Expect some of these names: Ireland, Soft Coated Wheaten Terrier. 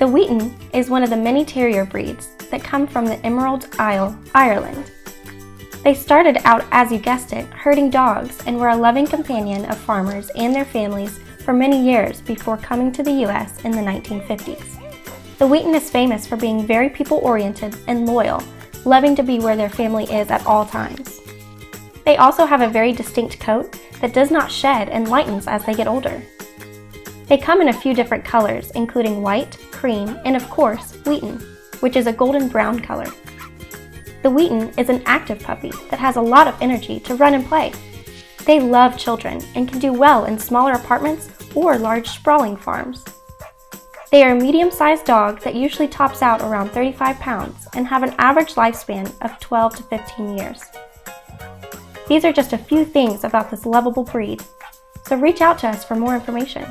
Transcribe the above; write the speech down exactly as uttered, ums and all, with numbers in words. The Wheaten is one of the many terrier breeds that come from the Emerald Isle, Ireland. They started out, as you guessed it, herding dogs and were a loving companion of farmers and their families for many years before coming to the U S in the nineteen fifties. The Wheaten is famous for being very people-oriented and loyal, loving to be where their family is at all times. They also have a very distinct coat that does not shed and lightens as they get older. They come in a few different colors, including white, cream, and of course, Wheaten, which is a golden brown color. The Wheaten is an active puppy that has a lot of energy to run and play. They love children and can do well in smaller apartments or large sprawling farms. They are a medium-sized dog that usually tops out around thirty-five pounds and have an average lifespan of twelve to fifteen years. These are just a few things about this lovable breed, so reach out to us for more information.